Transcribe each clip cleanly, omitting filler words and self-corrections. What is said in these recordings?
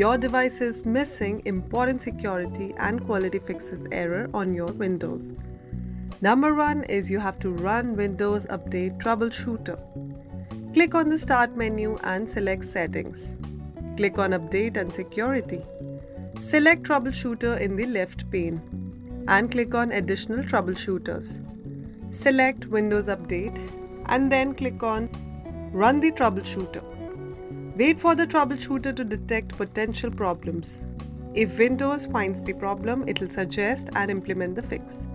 your device is missing important security and quality fixes error on your Windows. Number 1 is you have to run Windows Update Troubleshooter. Click on the Start menu and select Settings. Click on Update and Security. Select Troubleshooter in the left pane and click on Additional Troubleshooters. Select Windows Update and then click on Run the Troubleshooter. Wait for the troubleshooter to detect potential problems. If Windows finds the problem, it will suggest and implement the fix.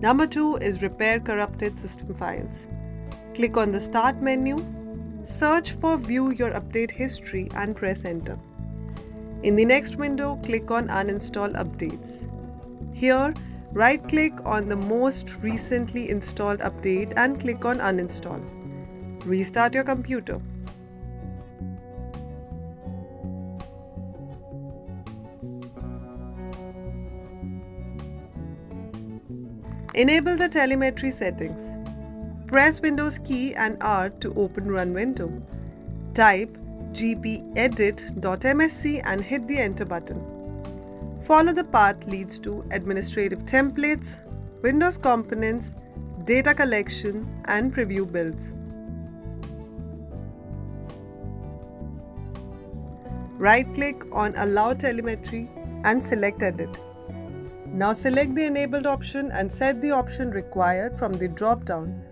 Number 2 is Repair Corrupted System Files. Click on the Start menu, search for View Your Update History and press Enter. In the next window, click on Uninstall Updates. Here, right-click on the most recently installed update and click on Uninstall. Restart your computer. Enable the telemetry settings. Press Windows key and R to open Run window. Type gpedit.msc and hit the Enter button. Follow the path leads to administrative templates, Windows components, data collection, and preview builds. Right-click on Allow Telemetry and select Edit. Now select the enabled option and set the option required from the drop-down.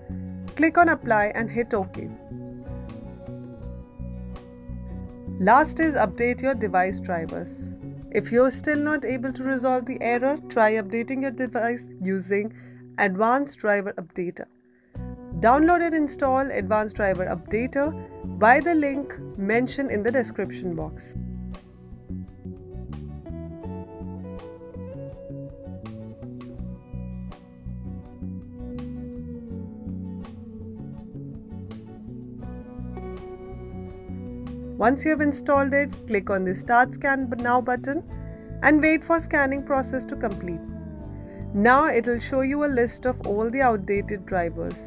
Click on Apply and hit OK. Last is update your device drivers. If you're still not able to resolve the error, try updating your device using Advanced Driver Updater. Download and install Advanced Driver Updater by the link mentioned in the description box. Once you have installed it, click on the Start Scan Now button and wait for scanning process to complete. Now it will show you a list of all the outdated drivers.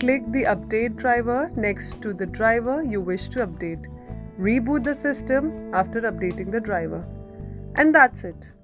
Click the Update driver next to the driver you wish to update. Reboot the system after updating the driver. And that's it.